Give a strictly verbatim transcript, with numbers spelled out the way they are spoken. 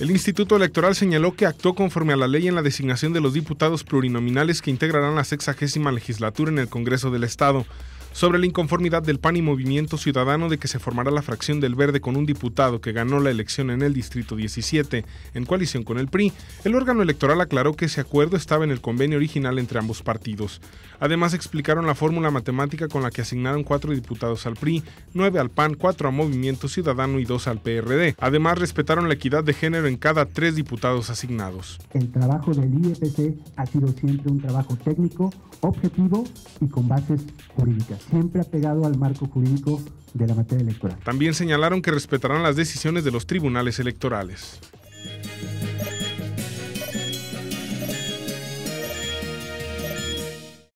El Instituto Electoral señaló que actuó conforme a la ley en la designación de los diputados plurinominales que integrarán la sexagésima legislatura en el Congreso del Estado, sobre la inconformidad del P A N y Movimiento Ciudadano de que se formará la fracción del Verde con un diputado que ganó la elección en el Distrito diecisiete, en coalición con el P R I, el órgano electoral aclaró que ese acuerdo estaba en el convenio original entre ambos partidos. Además, explicaron la fórmula matemática con la que asignaron cuatro diputados al P R I, nueve al P A N, cuatro a Movimiento Ciudadano y dos al P R D. Además, respetaron la equidad de género en cada tres diputados asignados. El trabajo del I E P C ha sido siempre un trabajo técnico, objetivo y con bases jurídicas, siempre apegado al marco jurídico de la materia electoral. También señalaron que respetarán las decisiones de los tribunales electorales.